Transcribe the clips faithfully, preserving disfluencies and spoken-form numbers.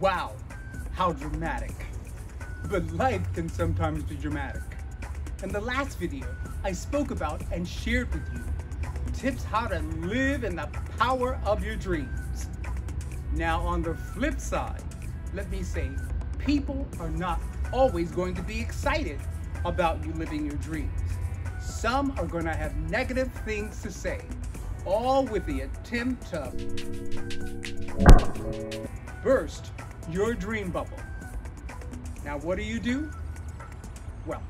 Wow, how dramatic. But life can sometimes be dramatic. In the last video, I spoke about and shared with you tips how to live in the power of your dreams. Now on the flip side, let me say, people are not always going to be excited about you living your dreams. Some are going to have negative things to say, all with the attempt to burst your dream bubble. Now, what do you do? Well,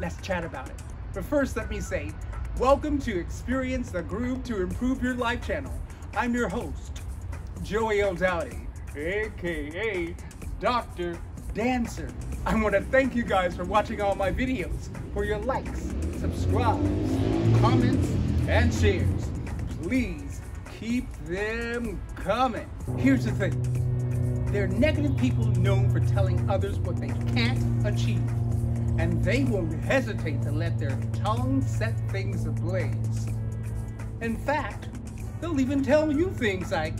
let's chat about it. But first, let me say, welcome to Experience the Groove to Improve Your Life channel. I'm your host, Joey L. Dowdy, A K A Doctor Dancer. I want to thank you guys for watching all my videos, for your likes, subscribes, comments, and shares. Please keep them coming. Here's the thing. There are negative people known for telling others what they can't achieve, and they won't hesitate to let their tongue set things ablaze. In fact, they'll even tell you things like,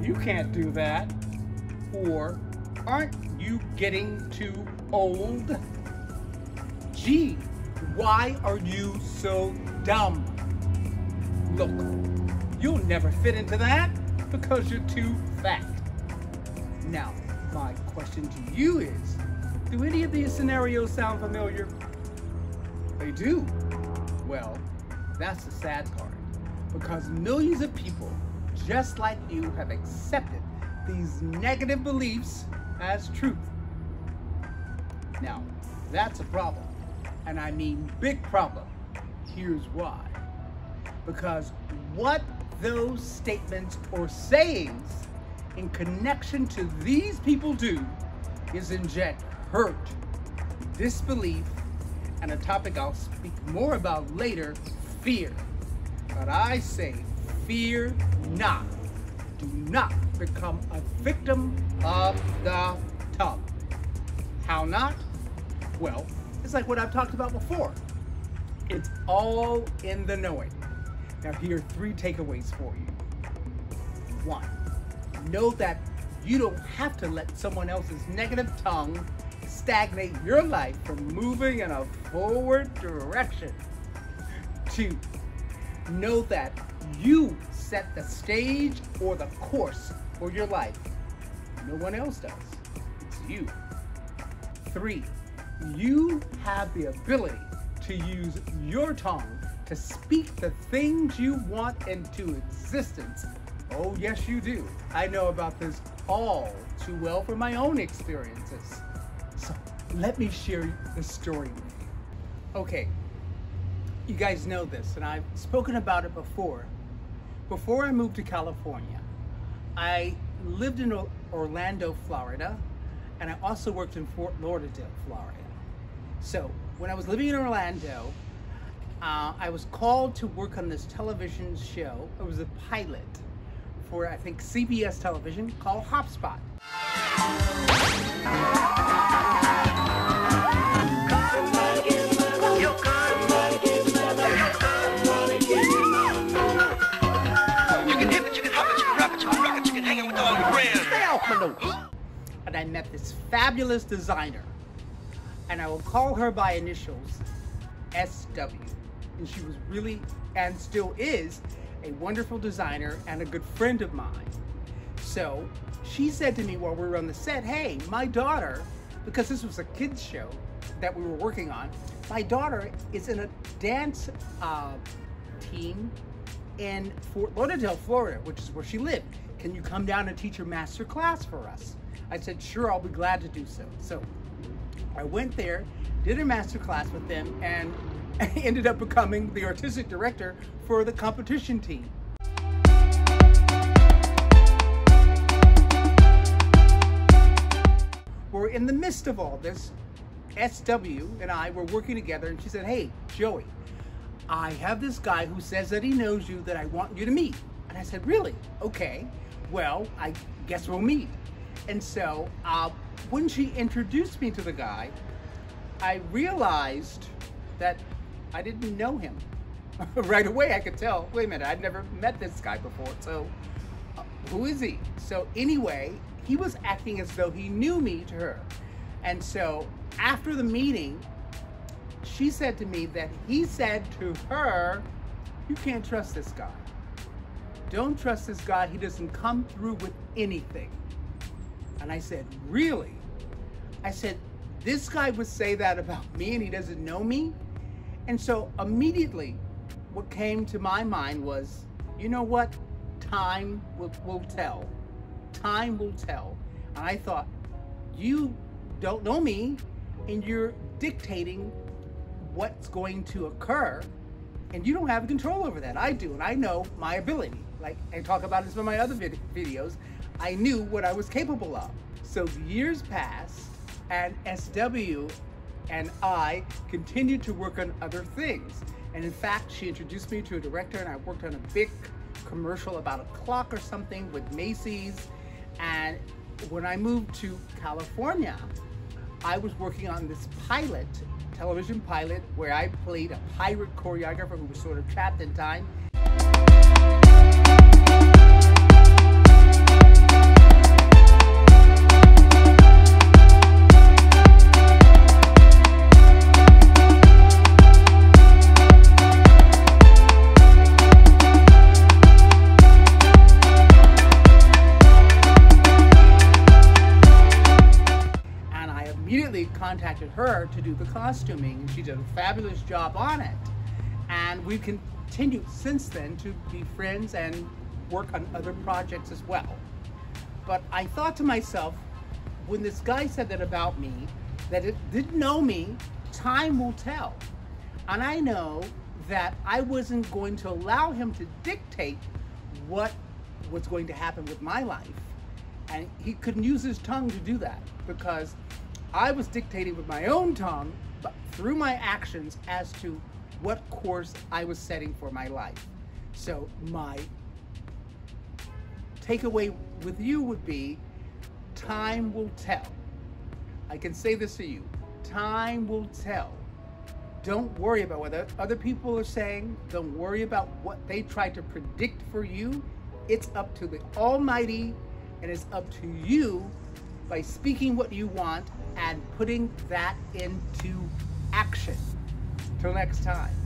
you can't do that, or aren't you getting too old? Gee, why are you so dumb? Look, you'll never fit into that because you're too fat. Now, my question to you is, do any of these scenarios sound familiar? They do. Well, that's the sad part, because millions of people just like you have accepted these negative beliefs as truth. Now, that's a problem, and I mean big problem. Here's why. Because what those statements or sayings in connection to these people do is inject hurt, disbelief, and a topic I'll speak more about later, fear. But I say, fear not. Do not become a victim of the tongue. How not? Well, it's like what I've talked about before. It's all in the knowing. Now here are three takeaways for you. One. Know that you don't have to let someone else's negative tongue stagnate your life from moving in a forward direction. Two, know that you set the stage or the course for your life. No one else does. It's you. Three, you have the ability to use your tongue to speak the things you want into existence. Oh, yes, you do. I know about this all too well from my own experiences. So let me share the story with you. Okay, you guys know this, and I've spoken about it before. Before I moved to California, I lived in Orlando, Florida, and I also worked in Fort Lauderdale, Florida. So when I was living in Orlando, uh, I was called to work on this television show. It was a pilot for, I think, C B S television called Hopspot. And I met this fabulous designer, and I will call her by initials S W. And she was really, and still is, a wonderful designer and a good friend of mine. So she said to me while we were on the set, hey, my daughter, because this was a kids show that we were working on, my daughter is in a dance uh, team in Fort Lauderdale, Florida, which is where she lived. Can you come down and teach a master class for us? I said, sure, I'll be glad to do so. So I went there, did a master class with them, and I ended up becoming the artistic director for the competition team. We're were in the midst of all this, S W and I were working together, and she said, hey, Joey, I have this guy who says that he knows you that I want you to meet. And I said, really? Okay, well, I guess we'll meet. And so uh, when she introduced me to the guy, I realized that I didn't know him. Right away I could tell, wait a minute, I've never met this guy before, so uh, who is he? So anyway, he was acting as though he knew me to her. And so after the meeting, she said to me that he said to her, you can't trust this guy. Don't trust this guy, he doesn't come through with anything. And I said, really? I said, this guy would say that about me and he doesn't know me? And so immediately, what came to my mind was, you know what? Time will, will tell. Time will tell. And I thought, you don't know me, and you're dictating what's going to occur, and you don't have control over that. I do, and I know my ability. Like I talk about in some of my other vid videos, I knew what I was capable of. So years passed, and S W and I continued to work on other things. And in fact, she introduced me to a director, and I worked on a big commercial about a clock or something with Macy's. And when I moved to California, I was working on this pilot, television pilot, where I played a pirate choreographer who was sort of trapped in time. Contacted her to do the costuming, and she did a fabulous job on it, and we've continued since then to be friends and work on other projects as well. But I thought to myself, when this guy said that about me, that it didn't know me, time will tell. And I know that I wasn't going to allow him to dictate what was going to happen with my life, and he couldn't use his tongue to do that, because I was dictating with my own tongue, but through my actions, as to what course I was setting for my life. So my takeaway with you would be, time will tell. I can say this to you, time will tell. Don't worry about what other people are saying. Don't worry about what they try to predict for you. It's up to the Almighty, and it's up to you by speaking what you want and putting that into action. Till next time.